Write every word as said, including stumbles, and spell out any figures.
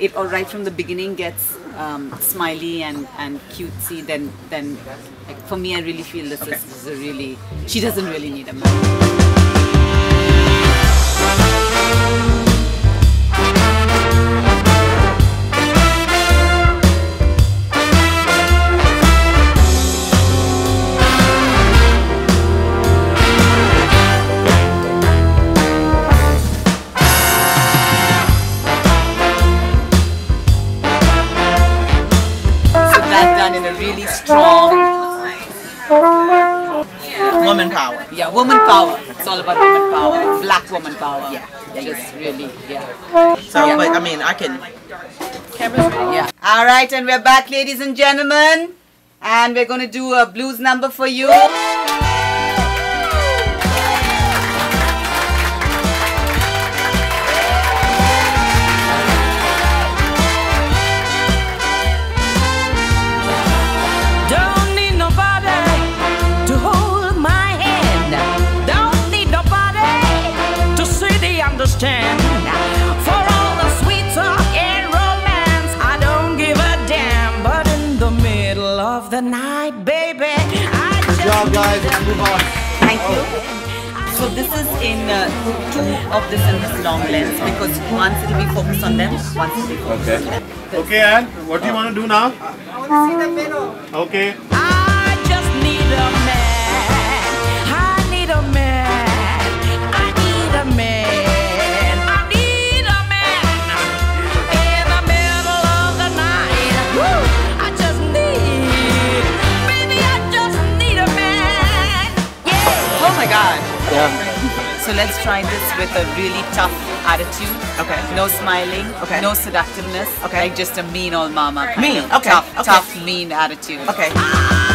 it all right from the beginning gets um, smiley and, and cutesy, then, then like, for me I really feel this, okay. is, this is a really, she doesn't really need a man. In a really strong woman power. Yeah, woman power. It's all about woman power. Black woman power. Yeah. Just really, yeah. So, yeah. But I mean, I can... Cameras, yeah. All right, and we're back, ladies and gentlemen. And we're going to do a blues number for you. The night, baby. I Good job, guys. Move on. Thank you. So this is in uh, two of this in this long lens, because once it'll be focused on them, once it'll be focused okay. on them. Okay, Anne, what do you want to do now? I want to see the middle. Okay. I just need a man. I need a man. I need a man. I need a man. In the middle of the night. Woo! Yeah. So let's try this with a really tough attitude. Okay. No smiling. Okay. No seductiveness. Okay. Like just a mean old mama. Kind mean. Of okay. Tough, okay. tough, mean attitude. Okay.